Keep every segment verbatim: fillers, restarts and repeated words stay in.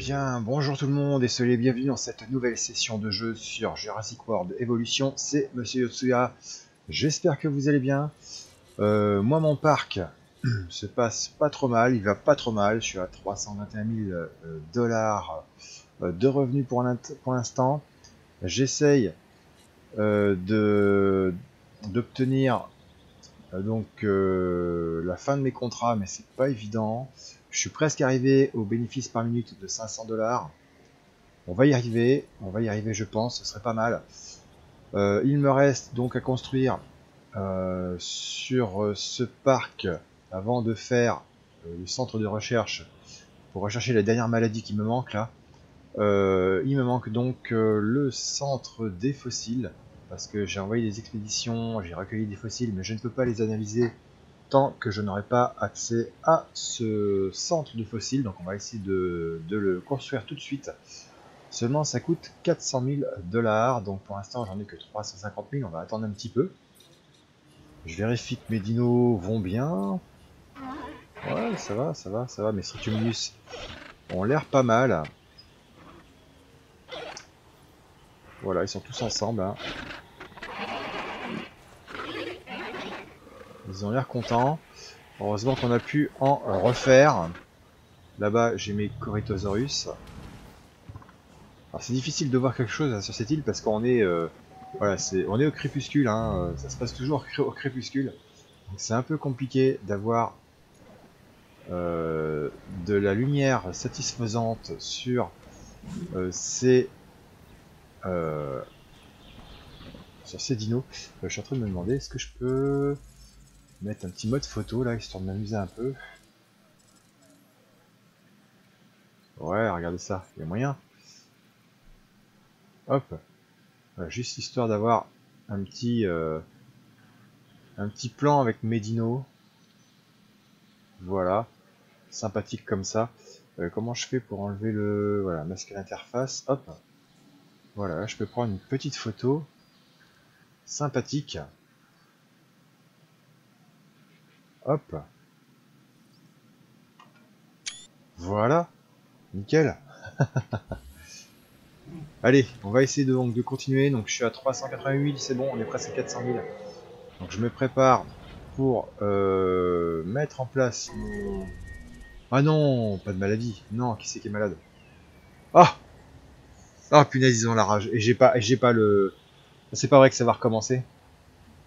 bien, bonjour tout le monde et soyez bienvenus dans cette nouvelle session de jeu sur Jurassic World Evolution, c'est Monsieur Yotsuya, j'espère que vous allez bien. Euh, moi mon parc se passe pas trop mal, il va pas trop mal, je suis à trois cent vingt et un mille dollars de revenus pour l'instant. J'essaye euh, de d'obtenir euh, donc euh, la fin de mes contrats, mais c'est pas évident. Je suis presque arrivé au bénéfice par minute de cinq cents dollars. On va y arriver, on va y arriver je pense, ce serait pas mal. Euh, il me reste donc à construire euh, sur ce parc avant de faire euh, le centre de recherche pour rechercher la dernière maladie qui me manque là. Euh, il me manque donc euh, le centre des fossiles parce que j'ai envoyé des expéditions, j'ai recueilli des fossiles mais je ne peux pas les analyser tant que je n'aurai pas accès à ce centre de fossiles, donc on va essayer de, de le construire tout de suite. Seulement ça coûte quatre cent mille dollars, donc pour l'instant j'en ai que trois cent cinquante mille, on va attendre un petit peu. Je vérifie que mes dinos vont bien. Ouais, ça va, ça va, ça va, mes Citomunus ont l'air pas mal. Voilà, ils sont tous ensemble, hein. Ils ont l'air contents. Heureusement qu'on a pu en refaire. Là-bas, j'ai mes Corythosaurus. Alors c'est difficile de voir quelque chose hein, sur cette île parce qu'on est, euh, voilà, c'est, on est au crépuscule. Hein, ça se passe toujours au crépuscule. C'est un peu compliqué d'avoir euh, de la lumière satisfaisante sur euh, ces. Euh, sur ces dinos. Euh, je suis en train de me demander est-ce que je peux mettre un petit mode photo là, histoire de m'amuser un peu. Ouais, regardez ça, il y a moyen. Hop, voilà, juste histoire d'avoir un petit euh, un petit plan avec Medino. Voilà, sympathique comme ça. Euh, comment je fais pour enlever le voilà masque d'interface? Hop, voilà, je peux prendre une petite photo sympathique. Hop. Voilà. Nickel. Allez, on va essayer de, donc, de continuer. Donc je suis à trois cent quatre-vingt-huit mille, c'est bon, on est presque à quatre cent mille. Donc je me prépare pour euh, mettre en place... Ah non, pas de maladie. Non, qui c'est qui est malade? Ah Ah punaise, ils ont la rage. Et j'ai pas, et j'ai pas le... C'est pas vrai que ça va recommencer.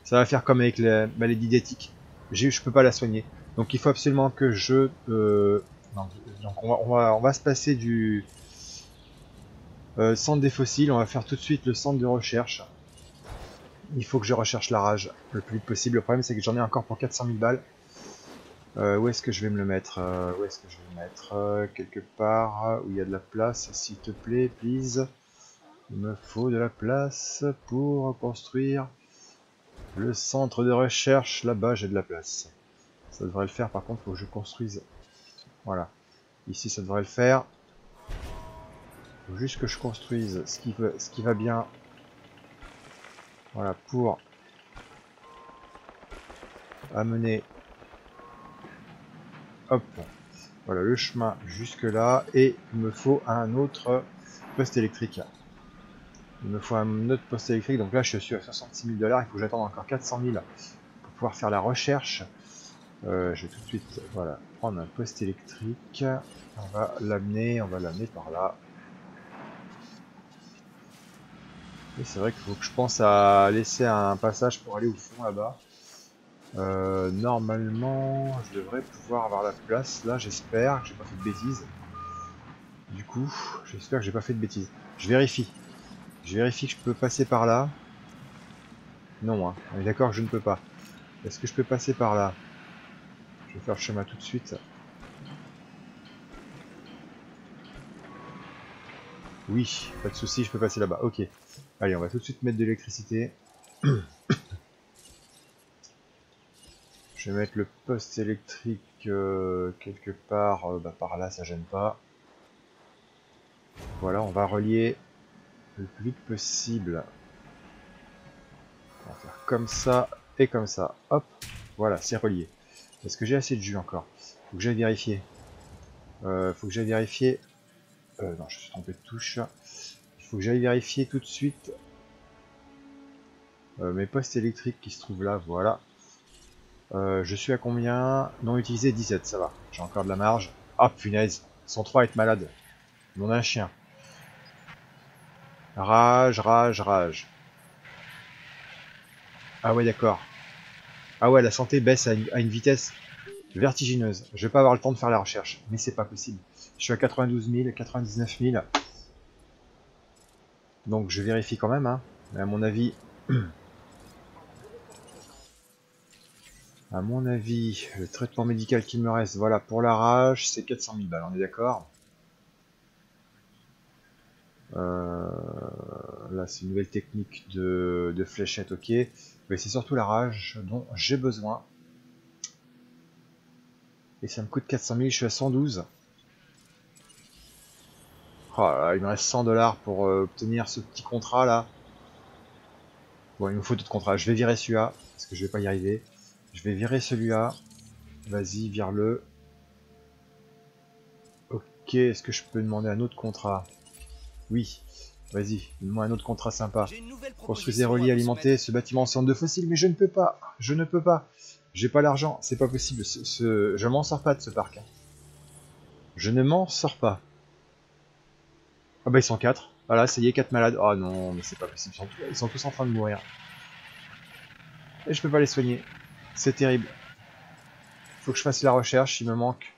Ça va faire comme avec la maladie d'éthique. Je peux pas la soigner, donc il faut absolument que je. Euh, non, donc on va, on va, on va se passer du euh, centre des fossiles. On va faire tout de suite le centre de recherche. Il faut que je recherche la rage le plus vite possible. Le problème, c'est que j'en ai encore pour quatre cent mille balles. Euh, où est-ce que je vais me le mettre? euh, Où est-ce que je vais me mettre? euh, Quelque part où il y a de la place, s'il te plaît, please. Il me faut de la place pour construire. Le centre de recherche, là-bas, j'ai de la place. Ça devrait le faire, par contre, il faut que je construise. Voilà. Ici, ça devrait le faire. Il faut juste que je construise ce qui, veut, ce qui va bien. Voilà, pour amener... Hop. Voilà, le chemin jusque-là. Et il me faut un autre poste électrique. Il me faut un autre poste électrique, donc là je suis à soixante-six mille dollars, il faut que j'attende encore quatre cent mille pour pouvoir faire la recherche. Euh, je vais tout de suite voilà, prendre un poste électrique, on va l'amener, on va l'amener par là. Et c'est vrai qu'il faut que je pense à laisser un passage pour aller au fond là-bas. Euh, normalement je devrais pouvoir avoir la place, là j'espère que j'ai pas fait de bêtises. Du coup, j'espère que j'ai pas fait de bêtises. Je vérifie. Je vérifie que je peux passer par là. Non, hein. On est d'accord que je ne peux pas. Est-ce que je peux passer par là? Je vais faire le chemin tout de suite. Oui, pas de souci, je peux passer là-bas. Ok. Allez, on va tout de suite mettre de l'électricité. Je vais mettre le poste électrique euh, quelque part. Euh, bah, par là, ça gêne pas. Voilà, on va relier... le plus vite possible. On va faire comme ça et comme ça. Hop, voilà, c'est relié. Est-ce que j'ai assez de jus encore? Faut que j'aille vérifier. Euh, faut que j'aille vérifier Euh, non, je suis trompé de touche. Il faut que j'aille vérifier tout de suite euh, mes postes électriques qui se trouvent là, voilà. Euh, je suis à combien? Non utilisé, dix-sept, ça va. J'ai encore de la marge. Ah, punaise, cent trois être malade. On a un chien. Rage, rage, rage. Ah ouais, d'accord. Ah ouais, la santé baisse à une, à une vitesse vertigineuse. Je vais pas avoir le temps de faire la recherche, mais c'est pas possible. Je suis à quatre-vingt-douze mille, quatre-vingt-dix-neuf mille. Donc je vérifie quand même, hein. Mais à mon avis... à mon avis, le traitement médical qui me reste, voilà, pour la rage, c'est quatre cent mille balles, on est d'accord. Euh, là, c'est une nouvelle technique de, de fléchette, ok. Mais c'est surtout la rage dont j'ai besoin. Et ça me coûte quatre cent mille, je suis à cent douze. Oh là là, il me reste cent dollars pour euh, obtenir ce petit contrat là. Bon, il me faut d'autres contrats. Je vais virer celui-là, parce que je vais pas y arriver. Je vais virer celui-là. Vas-y, vire-le. Ok, est-ce que je peux demander un autre contrat? Oui, vas-y, donne-moi un autre contrat sympa. Construisez, relier, alimenter ce bâtiment en centre de fossiles, mais je ne peux pas, je ne peux pas. J'ai pas l'argent, c'est pas possible, ce, ce... je m'en sors pas de ce parc. Je ne m'en sors pas. Ah bah ils sont quatre, voilà, ça y est, quatre malades. Oh non, mais c'est pas possible, ils sont, tous... ils sont tous en train de mourir. Et je peux pas les soigner, c'est terrible. Faut que je fasse la recherche, il me manque...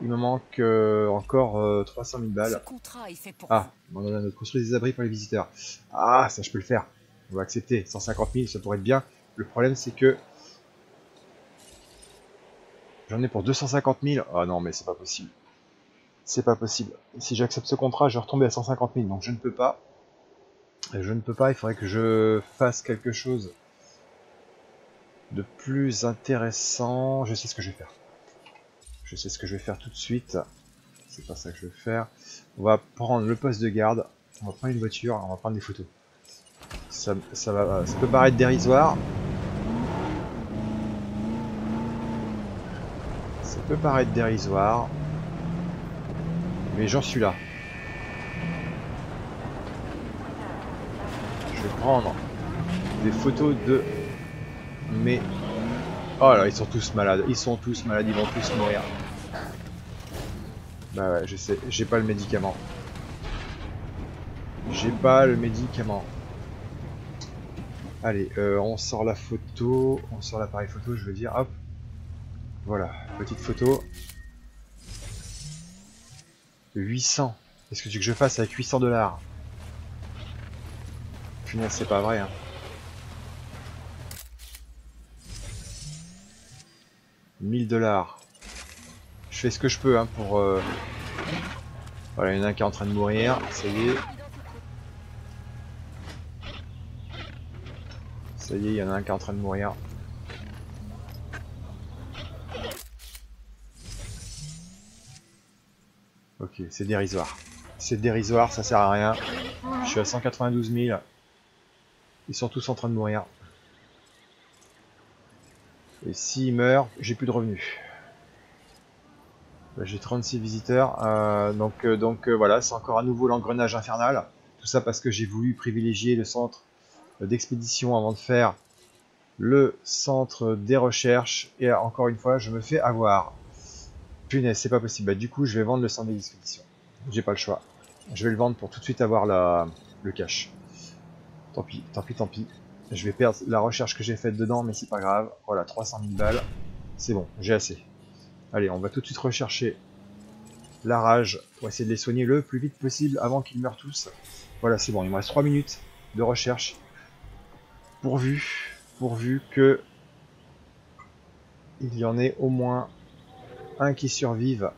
Il me manque euh, encore euh, trois cent mille balles. Ah, on a notre construit des abris pour les visiteurs. Ah, ça je peux le faire. On va accepter. cent cinquante mille, ça pourrait être bien. Le problème c'est que... J'en ai pour deux cent cinquante mille. Ah non, mais c'est pas possible. C'est pas possible. Si j'accepte ce contrat, je vais retomber à cent cinquante mille. Donc je ne peux pas. Je ne peux pas. Il faudrait que je fasse quelque chose de plus intéressant. Je sais ce que je vais faire. Je sais ce que je vais faire tout de suite. C'est pas ça que je vais faire. On va prendre le poste de garde. On va prendre une voiture. On va prendre des photos. Ça, ça, va, ça peut paraître dérisoire. Ça peut paraître dérisoire. Mais j'en suis là. Je vais prendre des photos de mes... Oh là, ils sont tous malades, ils sont tous malades, ils vont tous mourir. Bah ouais, je sais, j'ai pas le médicament. J'ai pas le médicament. Allez, euh, on sort la photo, on sort l'appareil photo, je veux dire, hop. Voilà, petite photo. huit cents. Est-ce que tu veux que je fasse avec huit cents dollars? Punaise, c'est pas vrai, hein. mille dollars. Je fais ce que je peux hein, pour... Euh... Voilà, il y en a un qui est en train de mourir. Ça y est. Ça y est, il y en a un qui est en train de mourir. Ok, c'est dérisoire. C'est dérisoire, ça sert à rien. Je suis à cent quatre-vingt-douze mille. Ils sont tous en train de mourir. Et s'il meurt, j'ai plus de revenus. J'ai trente-six visiteurs. Euh, donc euh, donc euh, voilà, c'est encore à nouveau l'engrenage infernal. Tout ça parce que j'ai voulu privilégier le centre d'expédition avant de faire le centre des recherches. Et encore une fois, je me fais avoir. Punaise, c'est pas possible. Bah, du coup, je vais vendre le centre d'expédition. J'ai pas le choix. Je vais le vendre pour tout de suite avoir la... le cash. Tant pis, tant pis, tant pis. Je vais perdre la recherche que j'ai faite dedans, mais c'est pas grave. Voilà, trois cent mille balles. C'est bon, j'ai assez. Allez, on va tout de suite rechercher la rage pour essayer de les soigner le plus vite possible avant qu'ils meurent tous. Voilà, c'est bon, il me reste trois minutes de recherche. Pourvu, pourvu que il y en ait au moins un qui survive.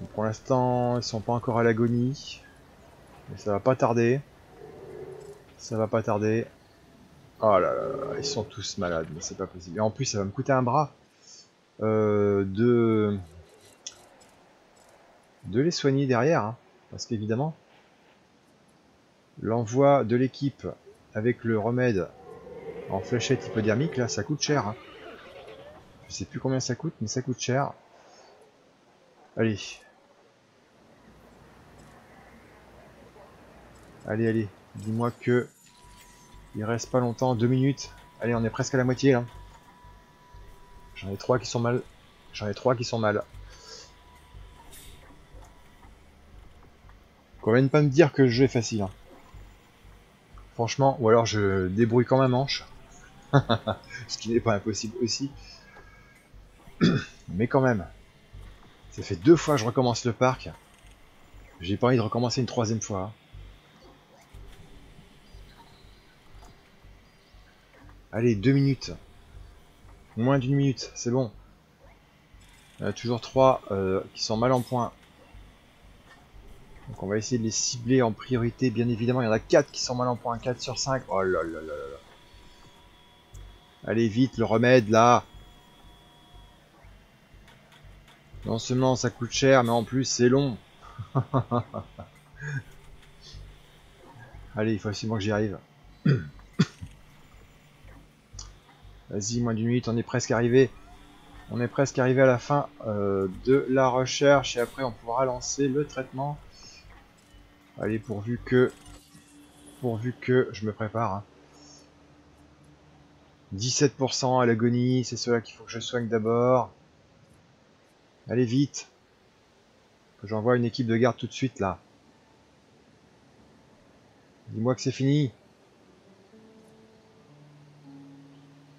Donc pour l'instant, ils ne sont pas encore à l'agonie. Mais ça va pas tarder. Ça va pas tarder. Oh là là, ils sont tous malades, mais c'est pas possible. Et en plus, ça va me coûter un bras euh, de... de les soigner derrière. Hein, parce qu'évidemment, l'envoi de l'équipe avec le remède en fléchette hypodermique, là, ça coûte cher. Hein. Je sais plus combien ça coûte, mais ça coûte cher. Allez. Allez, allez. Dis-moi que... il reste pas longtemps. Deux minutes. Allez, on est presque à la moitié, là. J'en ai trois qui sont mal. J'en ai trois qui sont mal. Qu'on vienne pas me dire que le jeu est facile. Hein. Franchement, ou alors je débrouille quand ma manche. Ce qui n'est pas impossible aussi. Mais quand même. Ça fait deux fois que je recommence le parc. J'ai pas envie de recommencer une troisième fois. Hein. Allez, deux minutes. Moins d'une minute, c'est bon. Il y en a toujours trois euh, qui sont mal en point. Donc on va essayer de les cibler en priorité, bien évidemment. Il y en a quatre qui sont mal en point, quatre sur cinq. Oh là là là là. Allez vite, le remède là. Non seulement ça coûte cher, mais en plus c'est long. Allez, il faut absolument que j'y arrive. Vas-y, moins d'une minute, on est presque arrivé. On est presque arrivé à la fin euh, de la recherche et après on pourra lancer le traitement. Allez, pourvu que, pourvu que je me prépare. Hein. dix-sept pour cent à l'agonie, c'est cela qu'il faut que je soigne d'abord. Allez vite. Que j'envoie une équipe de garde tout de suite là. Dis-moi que c'est fini.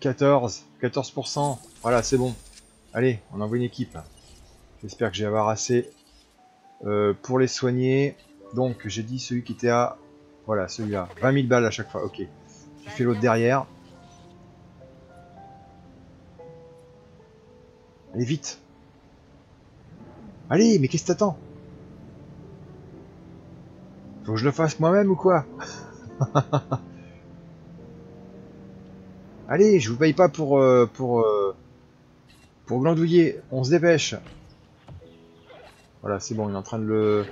quatorze pour cent. Voilà, c'est bon. Allez, on envoie une équipe. J'espère que j'ai avoir assez euh, pour les soigner. Donc, j'ai dit celui qui était à... Voilà, celui-là. vingt mille balles à chaque fois. Ok. J'ai fait l'autre derrière. Allez, vite. Allez, mais qu'est-ce que t'attends? Faut que je le fasse moi-même ou quoi? Allez, je vous paye pas pour, euh, pour, euh, pour glandouiller. On se dépêche. Voilà, c'est bon, il est en train de le...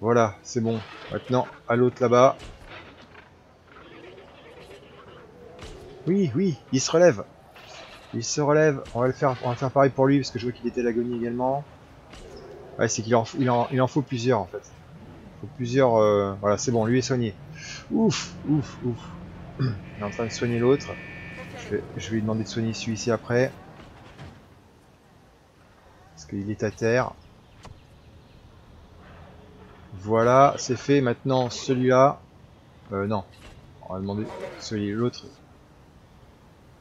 Voilà, c'est bon. Maintenant, à l'autre là-bas. Oui, oui, il se relève. Il se relève. On va le faire, on va faire pareil pour lui, parce que je vois qu'il était à l'agonie également. Ouais, c'est qu'il en, il en, il en faut plusieurs, en fait. Il faut plusieurs... Euh... Voilà, c'est bon, lui est soigné. Ouf, ouf, ouf. Il est en train de soigner l'autre. Je vais, je vais lui demander de soigner celui-ci après. Parce qu'il est à terre. Voilà, c'est fait. Maintenant, celui-là... Euh, non. On va demander celui l'autre.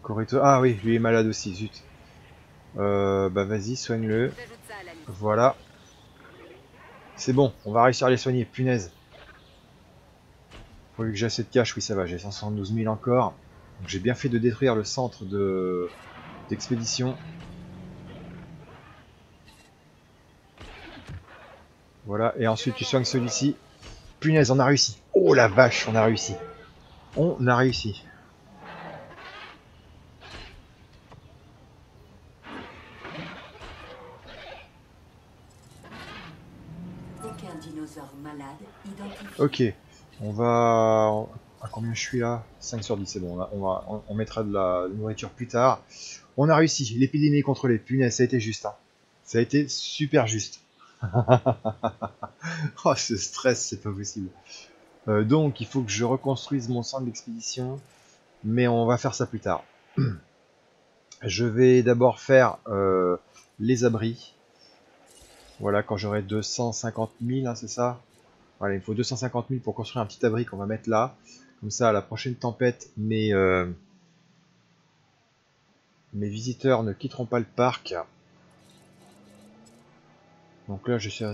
Corytho... Ah oui, lui est malade aussi, zut. Euh, bah vas-y, soigne-le. Voilà. C'est bon, on va réussir à les soigner, punaise. Pourvu que j'ai assez de cash, oui ça va, j'ai cent soixante-douze mille encore. Donc j'ai bien fait de détruire le centre de d'expédition. Voilà, et ensuite tu soignes celui-ci. Punaise, on a réussi. Oh la vache, on a réussi. On a réussi. Ok, on va... À combien je suis là? cinq sur dix, c'est bon, là, on, va... on mettra de la nourriture plus tard. On a réussi, l'épidémie est contrôlée, punaise, ça a été juste. Hein. Ça a été super juste. Oh, ce stress, c'est pas possible. Euh, donc, il faut que je reconstruise mon centre d'expédition, mais on va faire ça plus tard. Je vais d'abord faire euh, les abris. Voilà, quand j'aurai deux cent cinquante mille, hein, c'est ça? Voilà, il me faut deux cent cinquante mille pour construire un petit abri qu'on va mettre là. Comme ça, à la prochaine tempête, mes, euh, mes visiteurs ne quitteront pas le parc. Donc là, je suis à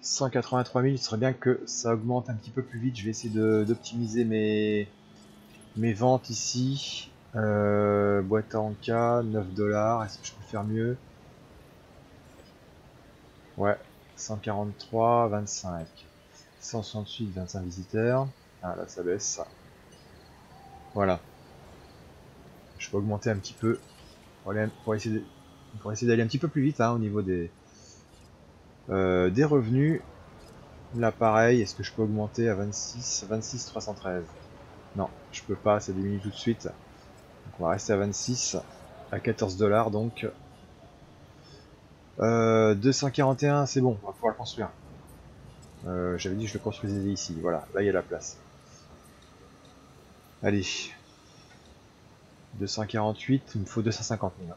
cent quatre-vingt-trois mille. Il serait bien que ça augmente un petit peu plus vite. Je vais essayer d'optimiser mes, mes ventes ici. Euh, boîte à encas, neuf dollars. Est-ce que je peux faire mieux? Ouais, cent quarante-trois, vingt-cinq. cent soixante-huit, vingt-cinq visiteurs. Ah là, ça baisse ça. Voilà. Je peux augmenter un petit peu pour, aller, pour essayer d'aller un petit peu plus vite hein, au niveau des, euh, des revenus. Là, pareil, est-ce que je peux augmenter à vingt-six, vingt-six, trois cent treize? Non, je peux pas, ça diminue tout de suite. Donc, on va rester à vingt-six, à quatorze dollars donc. Euh, deux cent quarante et un, c'est bon, on va pouvoir le construire. Euh, J'avais dit que je le construisais ici, voilà, là il y a la place. Allez. deux cent quarante-huit, il me faut deux cent cinquante mille.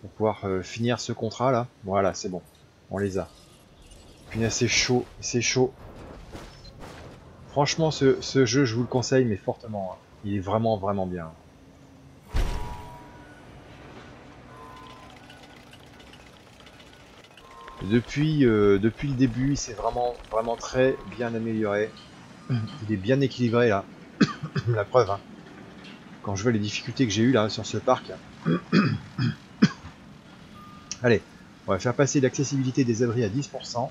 Pour pouvoir euh, finir ce contrat là. Voilà, c'est bon, on les a. Punaise, c'est chaud, c'est chaud. Franchement, ce, ce jeu, je vous le conseille, mais fortement. Hein. Il est vraiment, vraiment bien. Depuis, euh, depuis le début, c'est vraiment, vraiment très bien amélioré. Il est bien équilibré là. La preuve, hein. Quand je vois les difficultés que j'ai eues là sur ce parc. Allez, on va faire passer l'accessibilité des abris à dix pour cent.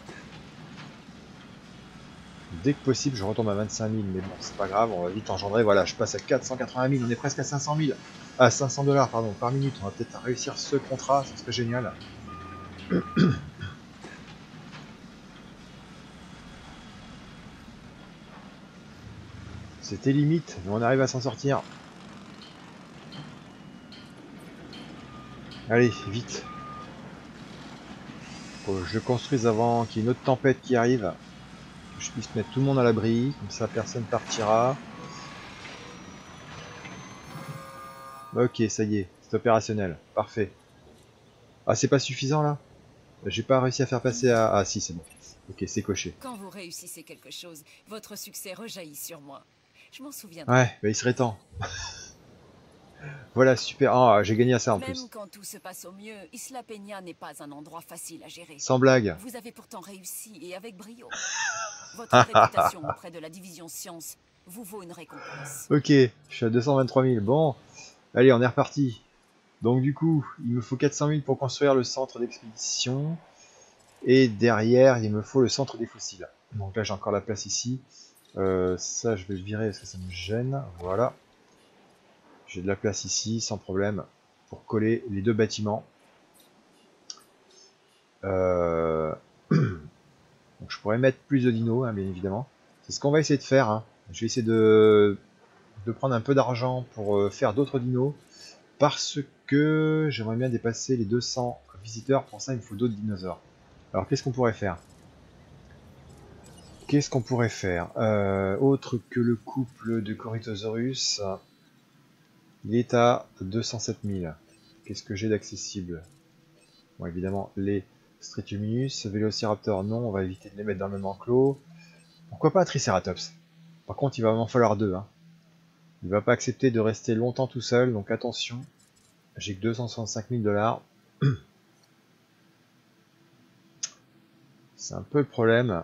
Dès que possible, je retombe à vingt-cinq mille, mais bon, c'est pas grave, on va vite engendrer. Voilà, je passe à quatre cent quatre-vingt mille, on est presque à cinq cent mille. À cinq cents dollars, pardon, par minute. On va peut-être réussir ce contrat, ce serait génial. C'était limite, mais on arrive à s'en sortir. Allez, vite. Faut que je le construise avant qu'il y ait une autre tempête qui arrive. Que je puisse mettre tout le monde à l'abri, comme ça personne partira. Ok, ça y est, c'est opérationnel, parfait. Ah, c'est pas suffisant là? J'ai pas réussi à faire passer à... Ah si, c'est bon. Ok, c'est coché. Quand vous réussissez quelque chose, votre succès rejaillit sur moi. Je m'en souviens. Ouais, bah il serait temps. Voilà, super. Ah, j'ai gagné à ça en Même plus. Même quand tout se passe au mieux, Isla Peña n'est pas un endroit facile à gérer. Sans blague. Vous avez pourtant réussi et avec brio. Votre réputation auprès de la division science vous vaut une récompense. Ok, je suis à deux cent vingt-trois mille. Bon, allez, on est reparti. Donc du coup, il me faut quatre cent mille pour construire le centre d'expédition. Et derrière, il me faut le centre des fossiles. Donc là, j'ai encore la place ici. Euh, ça, je vais le virer parce que ça me gêne. Voilà. J'ai de la place ici, sans problème, pour coller les deux bâtiments. Euh... Donc, je pourrais mettre plus de dinos, hein, bien évidemment. C'est ce qu'on va essayer de faire. Hein. Je vais essayer de, de prendre un peu d'argent pour faire d'autres dinos. Parce que j'aimerais bien dépasser les deux cents visiteurs. Pour ça, il me faut d'autres dinosaures. Alors qu'est-ce qu'on pourrait faire? Qu'est-ce qu'on pourrait faire euh, Autre que le couple de Corythosaurus, il est à deux cent sept mille. Qu'est-ce que j'ai d'accessible? Bon, évidemment, les Citomunus, Vélociraptor, non, on va éviter de les mettre dans le même enclos. Pourquoi pas un Triceratops? Par contre, il va m'en falloir deux. Hein. Il ne va pas accepter de rester longtemps tout seul, donc attention, j'ai que deux cent soixante-cinq mille dollars. C'est un peu le problème.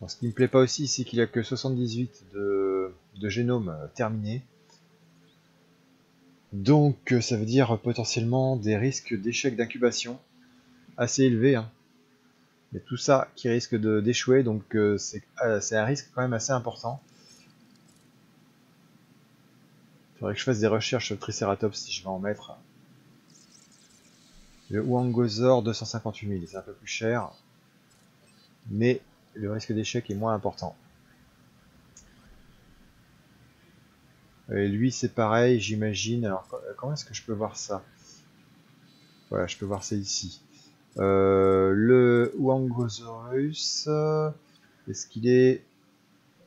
Bon, ce qui me plaît pas aussi, c'est qu'il a que soixante-dix-huit de, de génome terminé. Donc ça veut dire potentiellement des risques d'échec d'incubation assez élevés. Hein. Il y a tout ça qui risque d'échouer, donc euh, c'est euh, un risque quand même assez important. Il faudrait que je fasse des recherches sur le Triceratops si je vais en mettre. Le Wangosaurus deux cent cinquante-huit mille, c'est un peu plus cher, mais le risque d'échec est moins important. Et lui c'est pareil, j'imagine. Alors comment est-ce que je peux voir ça? Voilà, je peux voir ça ici. Euh, le Wangosaurus, est-ce qu'il est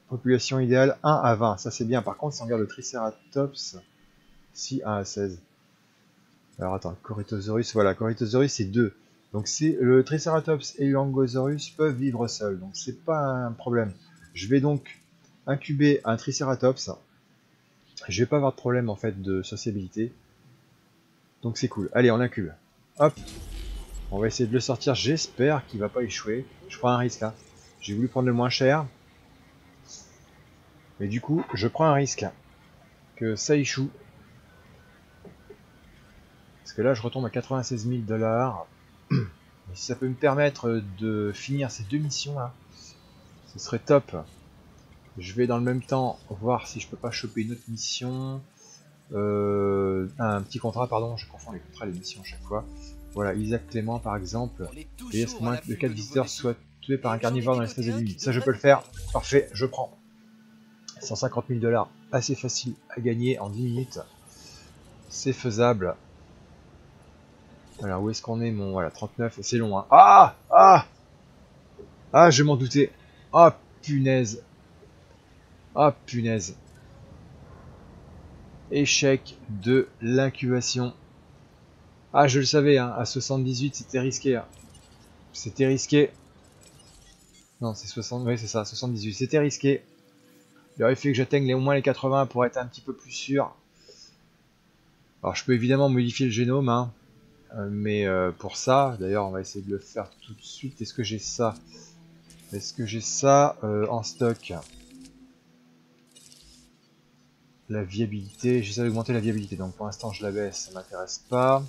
population idéale un à vingt? Ça c'est bien. Par contre, si on regarde le Triceratops, si un à seize. Alors attends, Corythosaurus, voilà, Corythosaurus c'est deux. Donc le Triceratops et le Wangosaurus peuvent vivre seuls, donc c'est pas un problème. Je vais donc incuber un Triceratops. Je vais pas avoir de problème en fait de sociabilité. Donc c'est cool. Allez, on l'incube. Hop. On va essayer de le sortir, j'espère qu'il va pas échouer. Je prends un risque là. Hein. J'ai voulu prendre le moins cher. Mais du coup, je prends un risque que ça échoue. Parce que là je retombe à quatre-vingt-seize mille dollars. Si ça peut me permettre de finir ces deux missions là, ce serait top. Je vais dans le même temps voir si je peux pas choper une autre mission. Euh, un petit contrat, pardon, je confonds les contrats et les missions à chaque fois. Voilà, Isaac Clément par exemple. Et est-ce que moins de quatre visiteurs soient tués par un carnivore dans l'espace de dix minutes? Ça je peux le faire. Parfait, je prends. cent cinquante mille dollars, assez facile à gagner en dix minutes. C'est faisable. Alors où est-ce qu'on est mon... Voilà, trente-neuf, c'est long hein. Ah ah ah, je m'en doutais. Ah punaise. Ah punaise. Échec de l'incubation. Ah je le savais hein, à soixante-dix-huit c'était risqué. Hein. C'était risqué. Non c'est soixante, oui c'est ça, soixante-dix-huit, c'était risqué. Il aurait fallu que j'atteigne au moins les quatre-vingts pour être un petit peu plus sûr. Alors je peux évidemment modifier le génome hein. Mais euh, pour ça, d'ailleurs on va essayer de le faire tout de suite. Est-ce que j'ai ça? Est-ce que j'ai ça euh, en stock? La viabilité, j'essaie d'augmenter la viabilité, donc pour l'instant je la baisse, ça m'intéresse pas.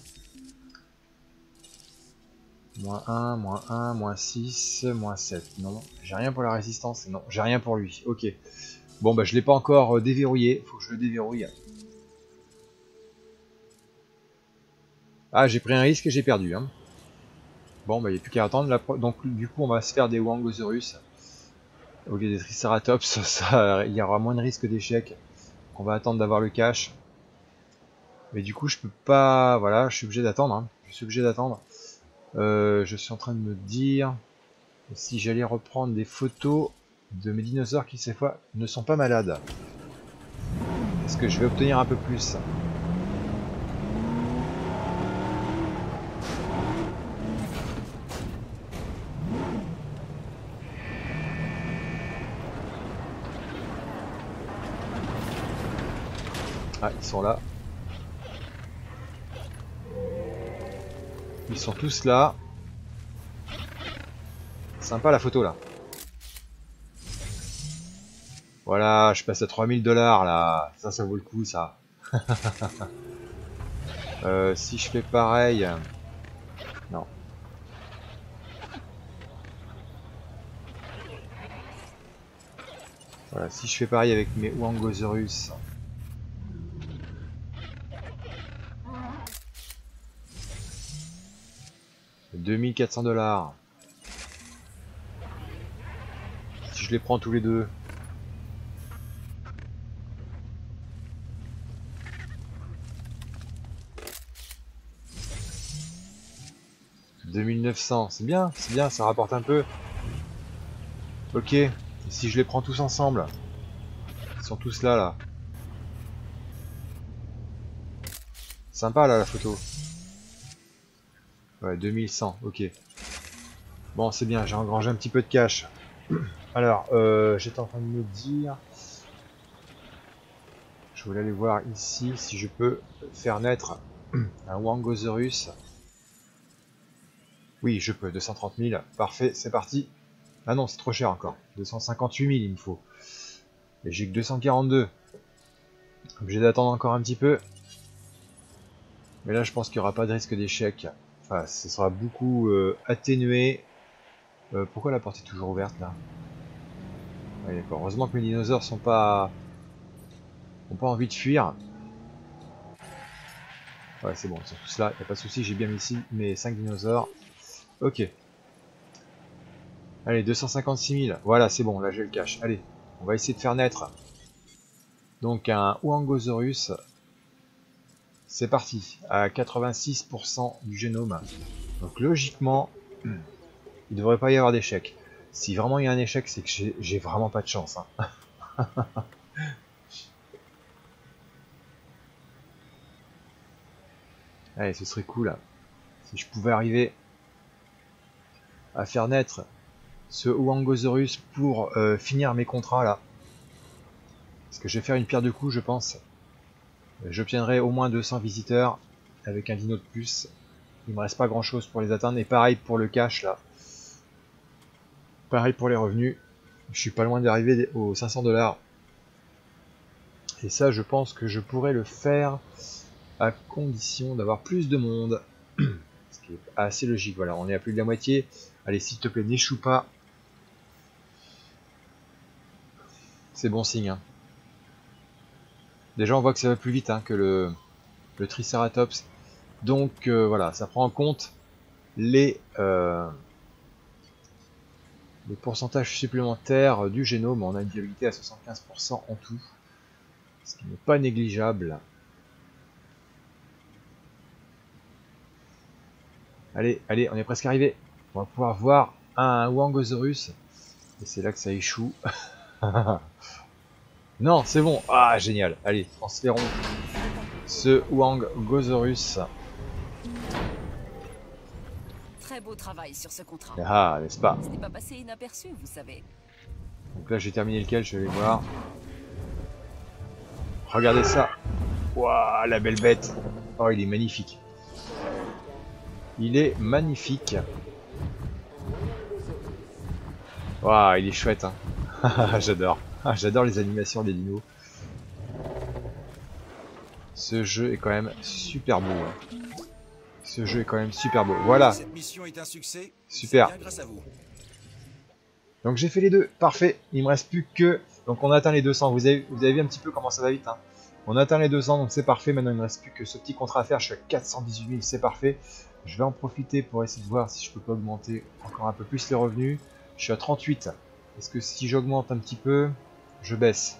Moins un, moins un, moins six, moins sept, non, j'ai rien pour la résistance, non, j'ai rien pour lui, ok. Bon bah je l'ai pas encore déverrouillé, faut que je le déverrouille. Ah j'ai pris un risque et j'ai perdu hein. Bon bah il n'y a plus qu'à attendre, la pro... donc du coup on va se faire des Wangosaurus au lieu des Triceratops, ça, il y aura moins de risque d'échec. On va attendre d'avoir le cash. Mais du coup je peux pas, voilà, je suis obligé d'attendre hein. Je suis obligé d'attendre. Euh, je suis en train de me dire si j'allais reprendre des photos de mes dinosaures qui cette fois ne sont pas malades. Est-ce que je vais obtenir un peu plus? Ah, ils sont là. Ils sont tous là. Sympa la photo là. Voilà, je passe à trois mille dollars là. Ça, ça vaut le coup ça. euh, si je fais pareil... Non. Voilà, si je fais pareil avec mes Wangosaurus... deux mille quatre cents dollars. Si je les prends tous les deux. deux mille neuf cents. C'est bien, c'est bien, ça rapporte un peu. Ok. Et si je les prends tous ensemble. Ils sont tous là, là. Sympa, là, la photo. Ouais, deux mille cent, ok. Bon, c'est bien, j'ai engrangé un petit peu de cash. Alors, euh, j'étais en train de me dire... Je voulais aller voir ici si je peux faire naître un Wangosaurus. Oui, je peux, deux cent trente mille, parfait, c'est parti. Ah non, c'est trop cher encore. deux cent cinquante-huit mille, il me faut. Et j'ai que deux cent quarante-deux. Obligé d'attendre encore un petit peu. Mais là, je pense qu'il n'y aura pas de risque d'échec. Enfin, ce sera beaucoup euh, atténué. Euh, pourquoi la porte est toujours ouverte là? Ouais, heureusement que mes dinosaures sont pas, ont pas envie de fuir. Ouais, c'est bon, ils sont tous là, y a pas de souci. J'ai bien mis ici mes cinq dinosaures. Ok. Allez, deux cent cinquante-six mille. Voilà, c'est bon. Là, j'ai le cash. Allez, on va essayer de faire naître. Donc un Wangosaurus. C'est parti, à quatre-vingt-six pour cent du génome. Donc logiquement, il ne devrait pas y avoir d'échec. Si vraiment il y a un échec, c'est que j'ai vraiment pas de chance. Hein. Allez, ce serait cool. Là. Si je pouvais arriver à faire naître ce Wangosaurus pour euh, finir mes contrats là. Parce que je vais faire une pierre de coups, je pense. J'obtiendrai au moins deux cents visiteurs avec un dino de plus. Il me reste pas grand chose pour les atteindre. Et pareil pour le cash là. Pareil pour les revenus. Je suis pas loin d'arriver aux cinq cents dollars. Et ça, je pense que je pourrais le faire à condition d'avoir plus de monde. Ce qui est assez logique. Voilà, on est à plus de la moitié. Allez, s'il te plaît, n'échoue pas. C'est bon signe. Hein. Déjà on voit que ça va plus vite hein, que le, le Triceratops. Donc euh, voilà, ça prend en compte les, euh, les pourcentages supplémentaires du génome. On a une viabilité à soixante-quinze pour cent en tout. Ce qui n'est pas négligeable. Allez, allez, on est presque arrivé. On va pouvoir voir un Wangosaurus. Et c'est là que ça échoue. Non, c'est bon. Ah, génial. Allez, transférons ce Wangosaurus. Très beau travail sur ce contrat. Ah, n'est-ce pas? Ce n'est pas passé inaperçu, vous savez. Donc là, j'ai terminé lequel, je vais les voir. Regardez ça. Waouh, la belle bête. Oh, il est magnifique. Il est magnifique. Waouh, il est chouette, hein. J'adore. J'adore les animations des dinos. Ce jeu est quand même super beau. Hein. Ce jeu est quand même super beau. Voilà. Cette mission est un succès. Super. Bien grâce à vous. Donc j'ai fait les deux. Parfait. Il me reste plus que... Donc on atteint les deux cents. Vous avez, vous avez vu un petit peu comment ça va vite. Hein. On atteint les deux cents, donc c'est parfait. Maintenant, il ne me reste plus que ce petit contrat à faire. Je suis à quatre cent dix-huit mille, c'est parfait. Je vais en profiter pour essayer de voir si je peux pas augmenter encore un peu plus les revenus. Je suis à trente-huit. Est-ce que si j'augmente un petit peu, je baisse?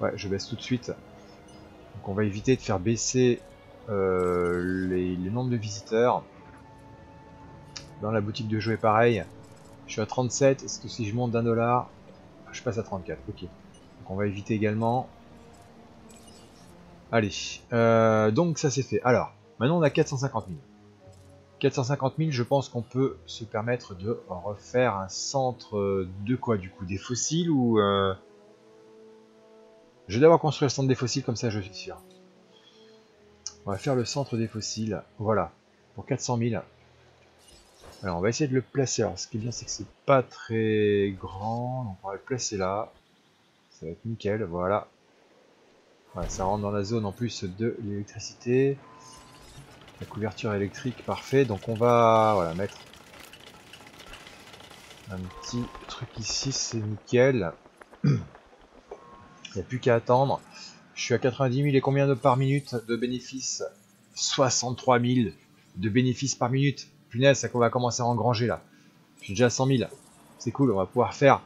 Ouais, je baisse tout de suite. Donc on va éviter de faire baisser euh, les, les nombres de visiteurs. Dans la boutique de jeu est pareil. Je suis à trente-sept. Est-ce que si je monte d'un dollar, je passe à trente-quatre? Ok. Donc on va éviter également. Allez, euh, donc ça c'est fait. Alors, maintenant on a quatre cent cinquante mille. quatre cent cinquante mille, je pense qu'on peut se permettre de refaire un centre de quoi du coup? Des fossiles ou... Euh... Je vais d'abord construire le centre des fossiles, comme ça je suis sûr. On va faire le centre des fossiles, voilà, pour quatre cent mille. Alors on va essayer de le placer. Alors ce qui est bien c'est que c'est pas très grand, donc on va le placer là. Ça va être nickel, voilà. Voilà, ça rentre dans la zone en plus de l'électricité. La couverture électrique, parfait. Donc on va voilà, mettre un petit truc ici, c'est nickel. Il n'y a plus qu'à attendre. Je suis à quatre-vingt-dix mille et combien de par minute de bénéfices? Soixante-trois mille de bénéfices par minute. Punaise, ça qu'on va commencer à engranger là. Je suis déjà à cent mille. C'est cool, on va pouvoir faire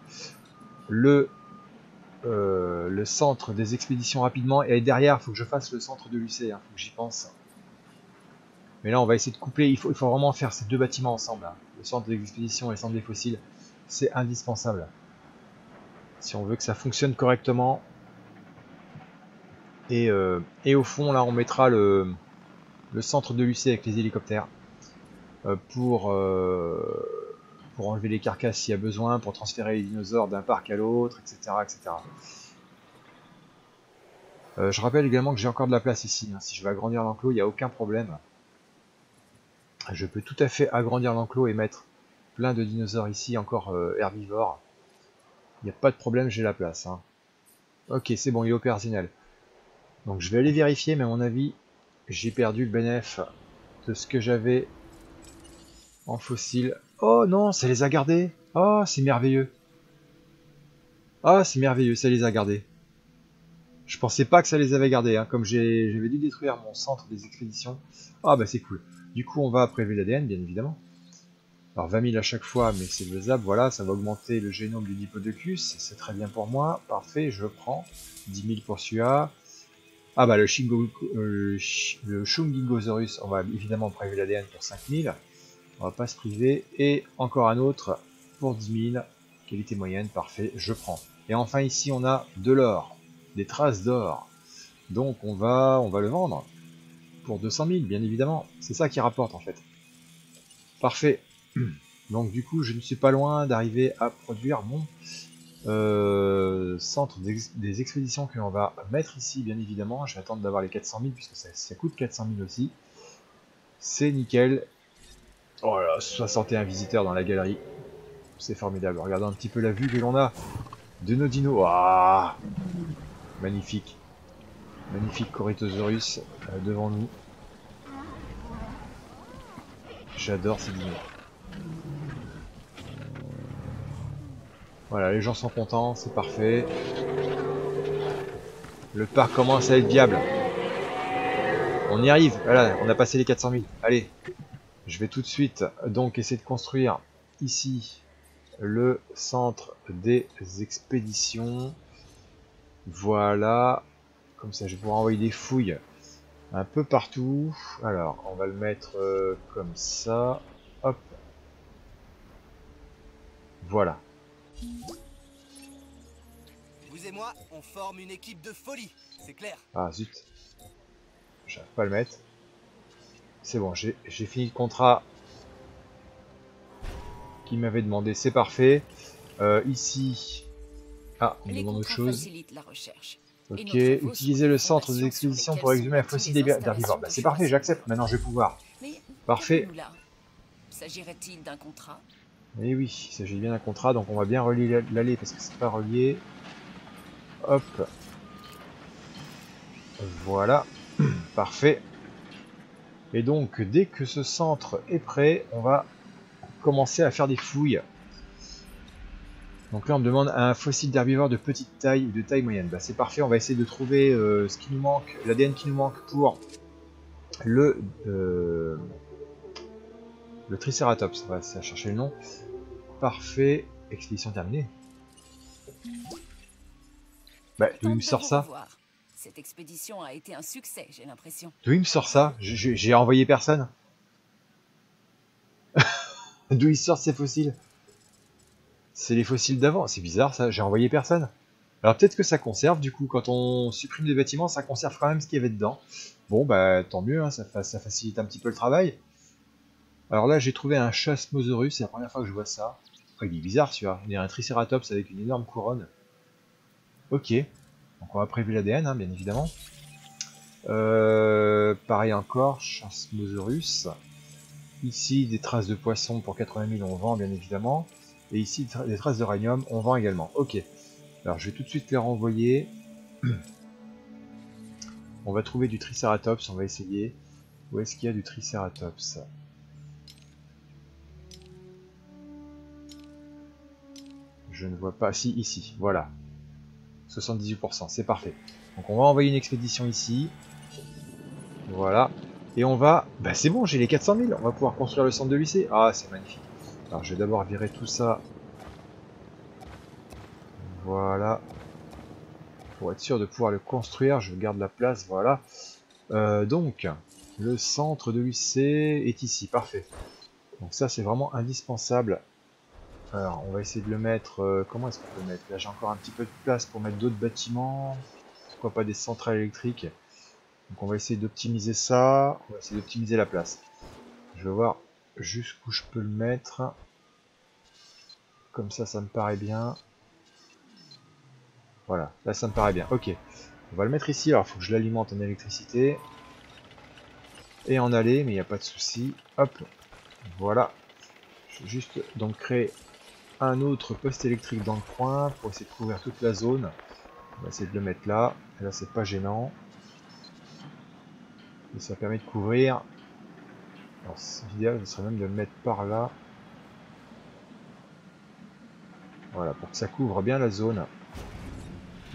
le... Euh, le centre des expéditions rapidement, et derrière il faut que je fasse le centre de l'U C, hein, faut que j'y pense. Mais là on va essayer de coupler, il faut, il faut vraiment faire ces deux bâtiments ensemble, hein. Le centre des expéditions et le centre des fossiles, c'est indispensable. Si on veut que ça fonctionne correctement. Et, euh, et au fond là on mettra le, le centre de l'U C avec les hélicoptères, euh, pour, euh, pour enlever les carcasses s'il y a besoin, pour transférer les dinosaures d'un parc à l'autre, et cetera et cetera. Euh, je rappelle également que j'ai encore de la place ici, hein. Si je veux agrandir l'enclos, il n'y a aucun problème. Je peux tout à fait agrandir l'enclos et mettre plein de dinosaures ici, encore euh, herbivores. Il n'y a pas de problème, j'ai la place, hein. Ok, c'est bon, il est opérationnel. Donc je vais aller vérifier, mais à mon avis, j'ai perdu le bénéfice de ce que j'avais en fossiles. Oh non, ça les a gardés. Oh, c'est merveilleux. Ah, oh, c'est merveilleux, ça les a gardés. Je pensais pas que ça les avait gardés, hein, comme j'avais dû détruire mon centre des expéditions. Ah oh, bah c'est cool. Du coup, on va prélever l'A D N, bien évidemment. Alors vingt mille à chaque fois, mais c'est faisable. Voilà, ça va augmenter le génome du diplodocus. C'est très bien pour moi. Parfait, je prends. dix mille pour celui-là. Ah bah le, Shingo, euh, le Shungingosaurus, on va évidemment prélever l'A D N pour cinq mille. On va pas se priver. Et encore un autre pour dix mille. Qualité moyenne, parfait, je prends. Et enfin ici on a de l'or. Des traces d'or. Donc on va, on va le vendre. Pour deux cent mille, bien évidemment. C'est ça qui rapporte en fait. Parfait. Donc du coup je ne suis pas loin d'arriver à produire mon euh, centre des, des expéditions que l'on va mettre ici, bien évidemment. Je vais attendre d'avoir les quatre cent mille puisque ça, ça coûte quatre cent mille aussi. C'est nickel. Oh là, soixante et un visiteurs dans la galerie. C'est formidable. Regardons un petit peu la vue que l'on a de nos dinos. Oh, magnifique. Magnifique Corythosaurus devant nous. J'adore ces dinos. Voilà, les gens sont contents, c'est parfait. Le parc commence à être viable. On y arrive. Voilà, on a passé les quatre cent mille. Allez. Je vais tout de suite donc essayer de construire ici le centre des expéditions. Voilà, comme ça je vais pouvoir envoyer des fouilles un peu partout. Alors on va le mettre euh, comme ça. Voilà. Vous et moi, on forme une équipe de folie, c'est clair. Ah zut. J'arrive pas à le mettre. C'est bon, j'ai fini le contrat qu'il m'avait demandé, c'est parfait. Euh, ici. Ah, on demande autre chose. La ok, utiliser le centre des expéditions pour exhumer un fossile d'herbivore. Bah, c'est parfait, j'accepte, maintenant je vais pouvoir. Mais, parfait. S'agirait-il d'un contrat? Et oui, il s'agit bien d'un contrat, donc on va bien relier l'allée parce que c'est pas relié. Hop. Voilà, parfait. Et donc, dès que ce centre est prêt, on va commencer à faire des fouilles. Donc là, on me demande un fossile d'herbivore de petite taille ou de taille moyenne. Bah, c'est parfait, on va essayer de trouver euh, ce qui nous manque, l'A D N qui nous manque pour le, euh, le Triceratops. On va essayer de chercher le nom. Parfait, expédition terminée. Bah, d'où il me sort ça ? Cette expédition a été un succès, j'ai l'impression. D'où il me sort ça? J'ai envoyé personne. D'où il sort ces fossiles? C'est les fossiles d'avant. C'est bizarre ça, j'ai envoyé personne. Alors peut-être que ça conserve du coup, quand on supprime des bâtiments, ça conserve quand même ce qu'il y avait dedans. Bon bah tant mieux, hein, ça, fa ça facilite un petit peu le travail. Alors là j'ai trouvé un Chasmosaurus, c'est la première fois que je vois ça. Après il est bizarre celui-là, il y a un Triceratops avec une énorme couronne. Ok. Donc on va prélever l'A D N, hein, bien évidemment. Euh, pareil encore, Chasmosaurus. Ici, des traces de poissons pour quatre-vingt mille, on vend, bien évidemment. Et ici, des traces de rhinium, on vend également. Ok. Alors, je vais tout de suite les renvoyer. On va trouver du Triceratops, on va essayer. Où est-ce qu'il y a du Triceratops? Je ne vois pas. Si, ici, voilà. soixante-dix-huit pour cent, c'est parfait. Donc on va envoyer une expédition ici. Voilà. Et on va... Bah c'est bon, j'ai les quatre cent mille. On va pouvoir construire le centre de lycée. Ah, c'est magnifique. Alors je vais d'abord virer tout ça. Voilà. Pour être sûr de pouvoir le construire, je garde la place. Voilà. Euh, donc, le centre de lycée est ici. Parfait. Donc ça, c'est vraiment indispensable. Alors, on va essayer de le mettre... Euh, comment est-ce qu'on peut le mettre? Là, j'ai encore un petit peu de place pour mettre d'autres bâtiments. Pourquoi pas des centrales électriques? Donc, on va essayer d'optimiser ça. On va essayer d'optimiser la place. Je vais voir jusqu'où je peux le mettre. Comme ça, ça me paraît bien. Voilà, là, ça me paraît bien. Ok, on va le mettre ici. Alors, il faut que je l'alimente en électricité. Et en aller, mais il n'y a pas de souci. Hop, voilà. Je vais juste donc créer... un autre poste électrique dans le coin pour essayer de couvrir toute la zone. On va essayer de le mettre là. Et là, c'est pas gênant. Et ça permet de couvrir. Alors, l'idéal, ce serait même de le mettre par là. Voilà, pour que ça couvre bien la zone.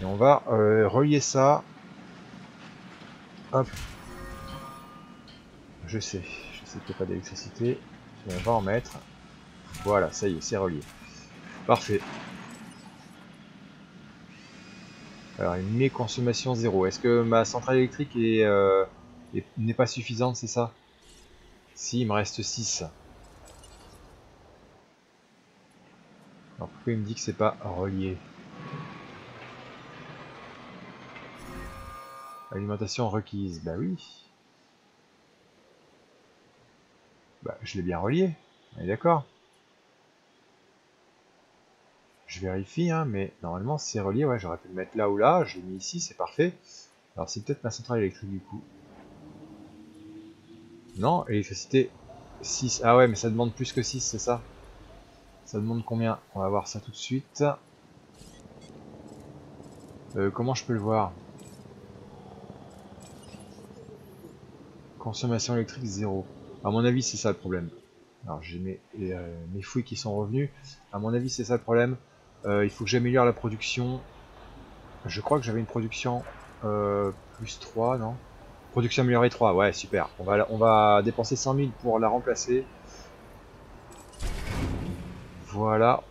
Et on va euh, relier ça. Hop. Je sais, je sais qu'il n'y a pas d'électricité. On va en mettre. Voilà, ça y est, c'est relié. Parfait. Alors, il met consommation zéro. Est-ce que ma centrale électrique n'est euh, pas suffisante, c'est ça? Si, il me reste six. Alors, pourquoi il me dit que c'est pas relié? Alimentation requise. Bah oui. Bah, je l'ai bien relié. On est d'accord? Je vérifie, hein, mais normalement c'est relié. Ouais, j'aurais pu le mettre là ou là. Je l'ai mis ici, c'est parfait. Alors c'est peut-être ma centrale électrique du coup. Non, électricité six. Ah ouais, mais ça demande plus que six, c'est ça? Ça demande combien? On va voir ça tout de suite. Euh, comment je peux le voir? Consommation électrique zéro. À mon avis, c'est ça le problème. Alors j'ai mes, euh, mes fouilles qui sont revenues. À mon avis, c'est ça le problème. Euh, il faut que j'améliore la production. Je crois que j'avais une production euh, plus trois, non? Production améliorée trois, ouais, super. On va, on va dépenser cent mille pour la remplacer. Voilà.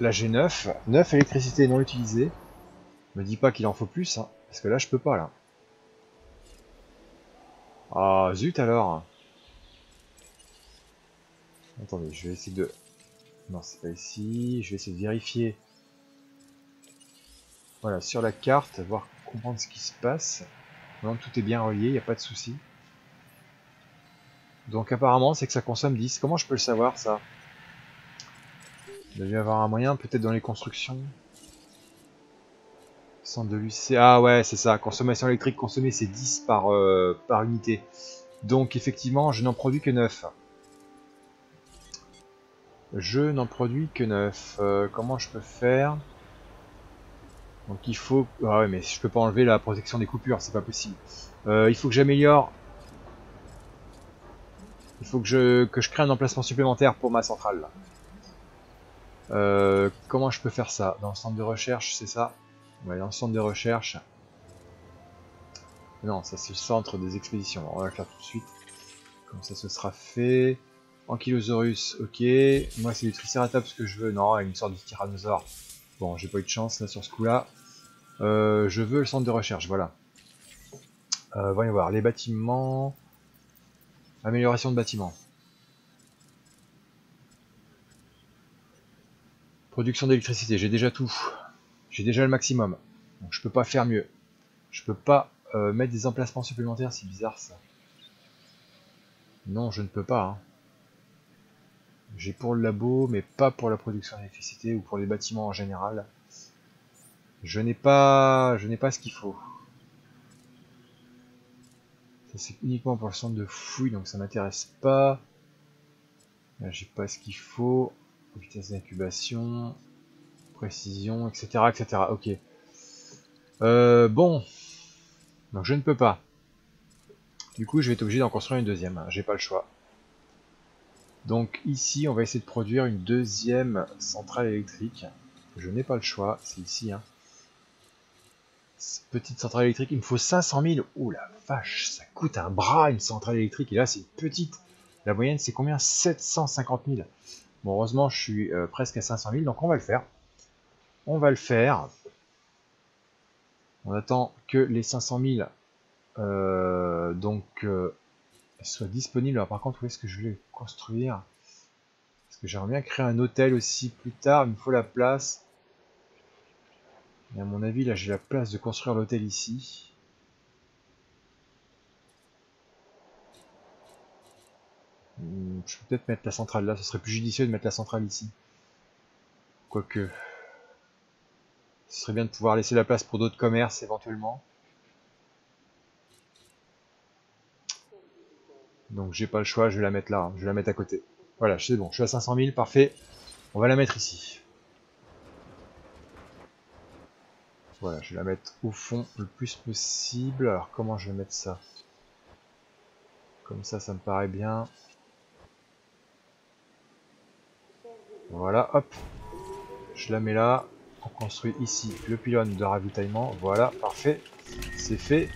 Là, j'ai neuf. neuf électricité non utilisée. Me dis pas qu'il en faut plus, hein, parce que là, je peux pas, là. Ah, zut alors! Attendez, je vais essayer de... Non, c'est pas ici. Je vais essayer de vérifier. Voilà, sur la carte, voir comprendre ce qui se passe. Non, tout est bien relié, il n'y a pas de souci. Donc apparemment, c'est que ça consomme dix. Comment je peux le savoir, ça? Il devait y avoir un moyen, peut-être dans les constructions. Centre de l'U C... Ah ouais, c'est ça. Consommation électrique consommée, c'est dix par, euh, par unité. Donc effectivement, je n'en produis que neuf. Je n'en produis que neuf. Euh, comment je peux faire? Donc il faut... Ah ouais, mais je peux pas enlever la protection des coupures, c'est pas possible. Euh, il faut que j'améliore... Il faut que je... que je crée un emplacement supplémentaire pour ma centrale. Euh, comment je peux faire ça? Dans le centre de recherche, c'est ça? Ouais, dans le centre de recherche... Non, ça c'est le centre des expéditions. On va le faire tout de suite. Comme ça, ce sera fait. Ankylosaurus, ok. Moi, c'est du Triceratops que je veux. Non, une sorte de tyrannosaure. Bon, j'ai pas eu de chance là sur ce coup-là. Euh, je veux le centre de recherche, voilà. Euh, voyons voir. Les bâtiments. Amélioration de bâtiments. Production d'électricité, j'ai déjà tout. J'ai déjà le maximum. Donc je peux pas faire mieux. Je peux pas euh, mettre des emplacements supplémentaires, c'est bizarre ça. Non, je ne peux pas. Hein. J'ai pour le labo, mais pas pour la production d'électricité ou pour les bâtiments en général. Je n'ai pas, je n'ai pas ce qu'il faut. Ça c'est uniquement pour le centre de fouille, donc ça m'intéresse pas. Là j'ai pas ce qu'il faut. Vitesse d'incubation, précision, et cetera, et cetera. Ok. Euh, bon, donc je ne peux pas. Du coup, je vais être obligé d'en construire une deuxième. J'ai pas le choix. Donc ici, on va essayer de produire une deuxième centrale électrique. Je n'ai pas le choix, c'est ici. Hein. Petite centrale électrique, il me faut cinq cent mille. Oh la vache, ça coûte un bras une centrale électrique. Et là, c'est une petite. La moyenne, c'est combien? sept cent cinquante mille. Bon, heureusement, je suis euh, presque à cinq cent mille, donc on va le faire. On va le faire. On attend que les cinq cent mille euh, donc... Euh, soit disponible. Alors par contre, où est-ce que je vais le construire? Parce que j'aimerais bien créer un hôtel aussi plus tard, il me faut la place. Et à mon avis, là j'ai la place de construire l'hôtel ici. Je peux peut-être mettre la centrale là, ce serait plus judicieux de mettre la centrale ici. Quoique, ce serait bien de pouvoir laisser la place pour d'autres commerces éventuellement. Donc j'ai pas le choix, je vais la mettre là, hein. Je vais la mettre à côté. Voilà, c'est bon, je suis à cinq cent mille, parfait. On va la mettre ici. Voilà, je vais la mettre au fond le plus possible. Alors comment je vais mettre ça? Comme ça, ça me paraît bien. Voilà, hop. Je la mets là. On construit ici le pylône de ravitaillement. Voilà, parfait. C'est fait.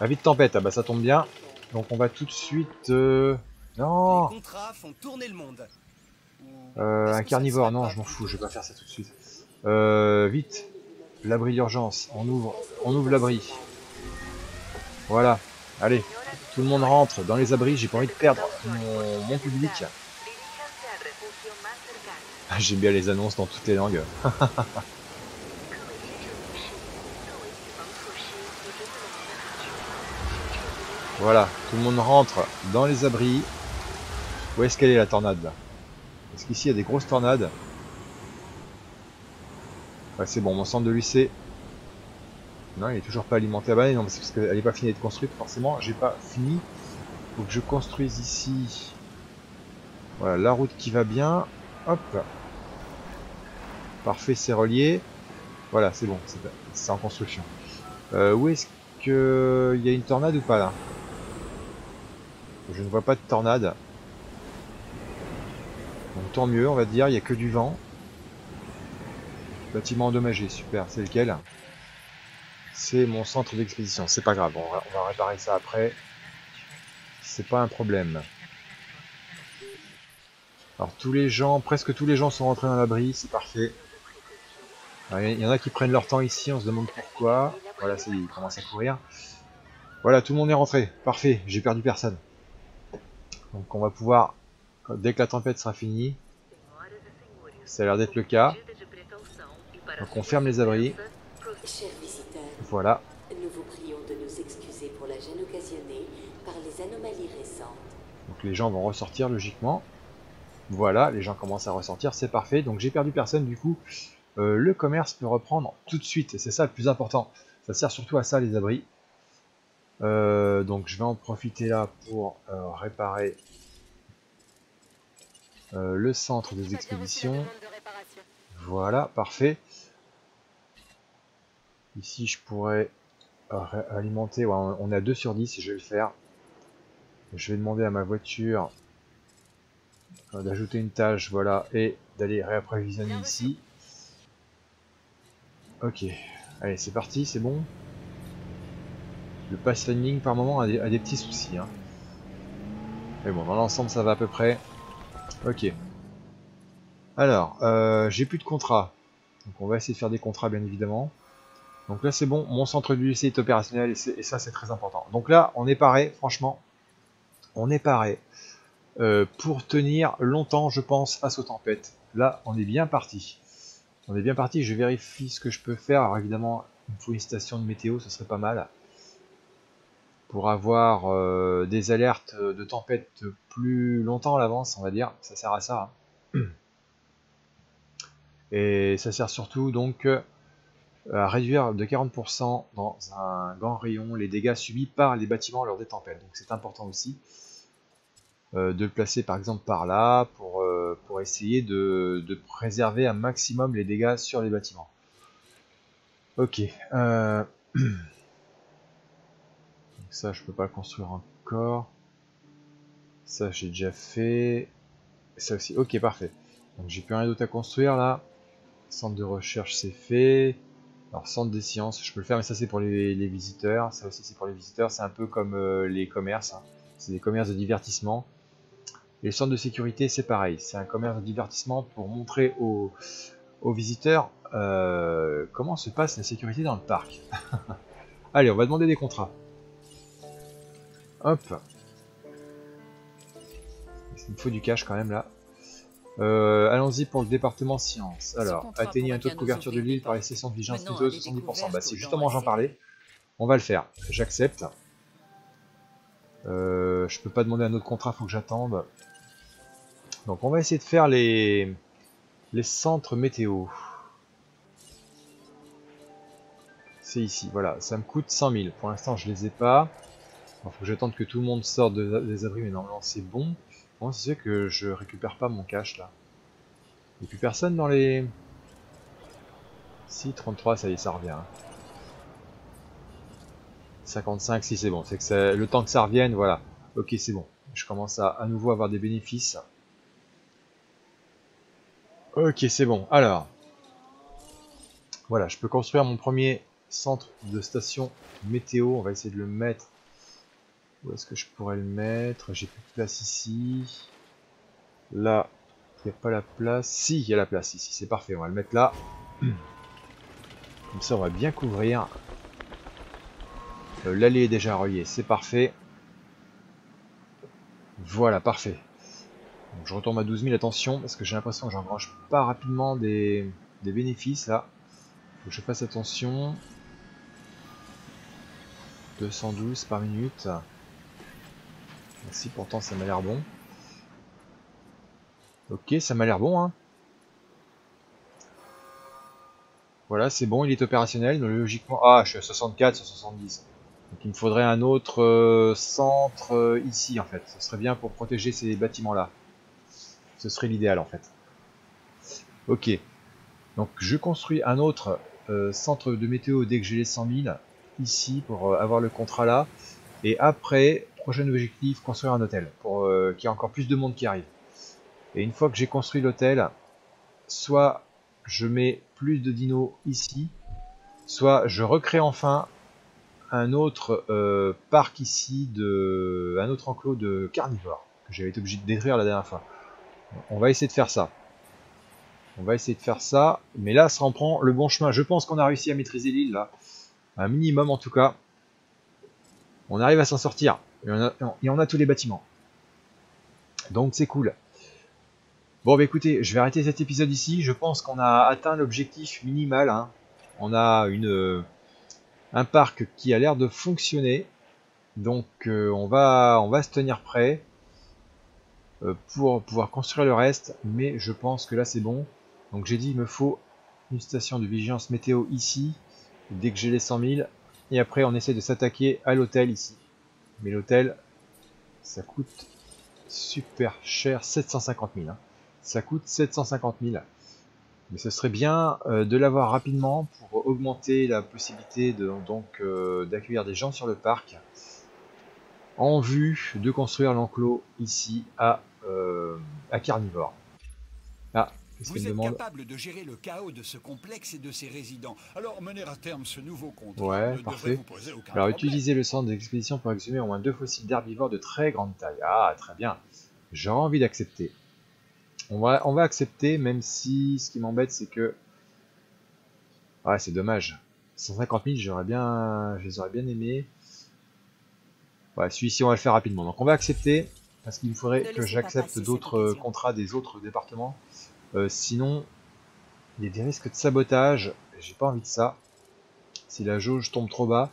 Avis de tempête, ah bah ça tombe bien. Donc on va tout de suite... Euh... Non euh, Un carnivore, non, je m'en fous, je vais pas faire ça tout de suite. Euh, vite. L'abri d'urgence, on ouvre, on ouvre l'abri. Voilà, allez, tout le monde rentre dans les abris, j'ai pas envie de perdre mon, mon public. Ah, j'aime bien les annonces dans toutes les langues. Voilà, tout le monde rentre dans les abris. Où est-ce qu'elle est la tornade là? Parce qu'ici il y a des grosses tornades. Ouais, c'est bon, mon centre de l'U C. Non, il est toujours pas alimenté. Ah bah non, c'est parce qu'elle n'est pas finie d'être construite, forcément. J'ai pas fini. Faut que je construise ici. Voilà, la route qui va bien. Hop. Parfait, c'est relié. Voilà, c'est bon, c'est en construction. Euh, où est-ce qu'il y a une tornade ou pas là? Je ne vois pas de tornade. Donc tant mieux, on va dire, il n'y a que du vent. Bâtiment endommagé, super, c'est lequel? C'est mon centre d'expédition, c'est pas grave, on va, on va réparer ça après. C'est pas un problème. Alors tous les gens, presque tous les gens sont rentrés dans l'abri, c'est parfait. Il y en a qui prennent leur temps ici, on se demande pourquoi. Voilà, ça y est, ils commencent à courir. Voilà, tout le monde est rentré, parfait, j'ai perdu personne. Donc on va pouvoir dès que la tempête sera finie. Ça a l'air d'être le cas. Donc on ferme les abris. Voilà. Nous vous prions de nous excuser pour la gêne occasionnée par les anomalies récentes. Donc les gens vont ressortir logiquement. Voilà, les gens commencent à ressortir, c'est parfait. Donc j'ai perdu personne, du coup, euh, le commerce peut reprendre tout de suite. C'est ça le plus important. Ça sert surtout à ça, les abris. Euh, donc je vais en profiter là pour euh, réparer euh, le centre des expéditions. Voilà, parfait. Ici, je pourrais alimenter. Ouais, on est à deux sur dix, je vais le faire. Je vais demander à ma voiture d'ajouter une tâche, voilà, et d'aller réapprovisionner ici. Ok, allez, c'est parti, c'est bon. Le pass landing par moment a des, a des petits soucis, hein. Mais bon, dans l'ensemble, ça va à peu près. Ok. Alors, euh, j'ai plus de contrats. Donc, on va essayer de faire des contrats, bien évidemment. Donc là, c'est bon, mon centre du lycée est opérationnel et, est, et ça, c'est très important. Donc là, on est paré, franchement. On est paré. Euh, pour tenir longtemps, je pense, face aux tempêtes. Là, on est bien parti. On est bien parti. Je vérifie ce que je peux faire. Alors évidemment, il me faut une station de météo, ce serait pas mal pour avoir euh, des alertes de tempêtes plus longtemps à l'avance, on va dire. Ça sert à ça. Hein. Et ça sert surtout donc à réduire de quarante pour cent dans un grand rayon les dégâts subis par les bâtiments lors des tempêtes. Donc c'est important aussi. Euh, de le placer par exemple par là pour, euh, pour essayer de, de préserver un maximum les dégâts sur les bâtiments. Ok. Euh... Donc ça je peux pas le construire encore. Ça j'ai déjà fait. Ça aussi. Ok, parfait. Donc j'ai plus rien d'autre à construire là. Centre de recherche c'est fait. Alors centre des sciences je peux le faire, mais ça c'est pour les, les visiteurs. Ça aussi c'est pour les visiteurs. C'est un peu comme euh, les commerces. Hein. C'est des commerces de divertissement. Et le centre de sécurité, c'est pareil. C'est un commerce de divertissement pour montrer aux, aux visiteurs euh, comment se passe la sécurité dans le parc. Allez, on va demander des contrats. Hop. Il me faut du cash quand même là. Euh, Allons-y pour le département sciences. Alors, atteignez un taux de couverture de l'île par les sessions de vigilance plutôt de soixante-dix pour cent. Bah, c'est justement j'en parlais. On va le faire. J'accepte. Euh, je peux pas demander un autre contrat, faut que j'attende. Donc on va essayer de faire les, les centres météo. C'est ici, voilà, ça me coûte cent mille. Pour l'instant je les ai pas. Il faut que j'attende que tout le monde sorte de, des abris, mais normalement c'est bon. Bon, c'est sûr que je récupère pas mon cash là. Il n'y a plus personne dans les... Si, trente-trois, ça y est, ça revient. Hein. cinquante-cinq, si c'est bon, c'est que ça, le temps que ça revienne, voilà. Ok, c'est bon. Je commence à à nouveau avoir des bénéfices. Ok, c'est bon. Alors, voilà, je peux construire mon premier centre de station météo. On va essayer de le mettre. Où est-ce que je pourrais le mettre? J'ai plus de place ici. Là, il n'y a pas la place. Si, il y a la place ici, c'est parfait. On va le mettre là. Comme ça, on va bien couvrir. L'allée est déjà reliée, c'est parfait. Voilà, parfait. Donc, je retombe à douze mille, attention, parce que j'ai l'impression que j'engrange pas rapidement des, des bénéfices là. Faut que je fasse attention. deux cent douze par minute. Si, pourtant ça m'a l'air bon. Ok, ça m'a l'air bon. Hein. Voilà, c'est bon, il est opérationnel. Donc, logiquement, ah, je suis à soixante-quatre sur soixante-dix. Donc il me faudrait un autre euh, centre euh, ici en fait. Ce serait bien pour protéger ces bâtiments là. Ce serait l'idéal en fait. Ok. Donc je construis un autre euh, centre de météo dès que j'ai les cent mille. Ici pour euh, avoir le contrat là. Et après, prochain objectif, construire un hôtel. Pour euh, qu'il y ait encore plus de monde qui arrive. Et une fois que j'ai construit l'hôtel, soit je mets plus de dinos ici. Soit je recrée enfin... un autre euh, parc ici, de un autre enclos de carnivores que j'avais été obligé de détruire la dernière fois. On va essayer de faire ça. On va essayer de faire ça, mais là, ça en prend le bon chemin. Je pense qu'on a réussi à maîtriser l'île, là. Un minimum, en tout cas. On arrive à s'en sortir. Et on, a, et on a tous les bâtiments. Donc, c'est cool. Bon bah écoutez, je vais arrêter cet épisode ici. Je pense qu'on a atteint l'objectif minimal, hein. On a une, euh, un parc qui a l'air de fonctionner. Donc euh, on, va, on va se tenir prêt euh, pour pouvoir construire le reste. Mais je pense que là c'est bon. Donc j'ai dit il me faut une station de vigilance météo ici. Dès que j'ai les cent mille. Et après on essaie de s'attaquer à l'hôtel ici. Mais l'hôtel, ça coûte super cher, sept cent cinquante mille. Hein. Ça coûte sept cent cinquante mille. Mais ce serait bien euh, de l'avoir rapidement pour augmenter la possibilité de, donc euh, d'accueillir des gens sur le parc. En vue de construire l'enclos ici à, euh, à Carnivore. Ah, vous êtes demande... capable de gérer le chaos de ce complexe et de ses résidents. Alors mener à terme ce nouveau contrat. Ouais, parfait. Vous poser aucun Alors problème. Utilisez le centre d'expédition pour exhumer au moins deux fossiles d'herbivores de très grande taille. Ah, très bien. J'aurais envie d'accepter. On va, on va accepter, même si ce qui m'embête c'est que... Ouais, c'est dommage. cent cinquante mille, j'aurais bien, je les aurais bien aimés. Ouais, celui-ci on va le faire rapidement, donc on va accepter, parce qu'il faudrait que j'accepte d'autres contrats des autres départements, euh, sinon il y a des risques de sabotage, j'ai pas envie de ça, si la jauge tombe trop bas.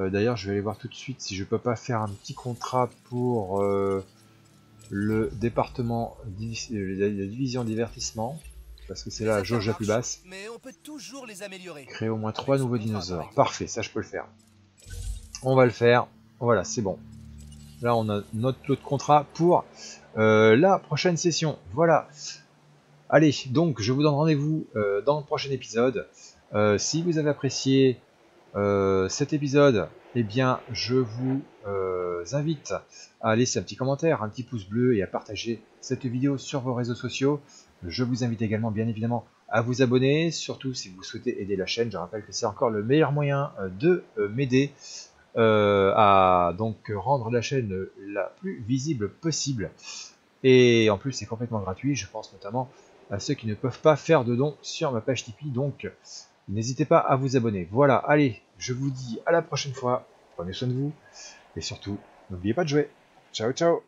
Euh, d'ailleurs je vais aller voir tout de suite si je peux pas faire un petit contrat pour euh, le département, la division divertissement, parce que c'est la jauge la plus basse. Créer au moins trois nouveaux dinosaures, parfait, ça je peux le faire, on va le faire. Voilà, c'est bon. Là, on a notre lot de contrat pour euh, la prochaine session. Voilà. Allez, donc, je vous donne rendez-vous euh, dans le prochain épisode. Euh, si vous avez apprécié euh, cet épisode, eh bien, je vous euh, invite à laisser un petit commentaire, un petit pouce bleu et à partager cette vidéo sur vos réseaux sociaux. Je vous invite également, bien évidemment, à vous abonner, surtout si vous souhaitez aider la chaîne. Je rappelle que c'est encore le meilleur moyen de euh, m'aider. Euh, à donc rendre la chaîne la plus visible possible, et en plus c'est complètement gratuit. Je pense notamment à ceux qui ne peuvent pas faire de dons sur ma page Tipeee, donc n'hésitez pas à vous abonner. Voilà, allez, je vous dis à la prochaine fois, prenez soin de vous et surtout n'oubliez pas de jouer. Ciao ciao.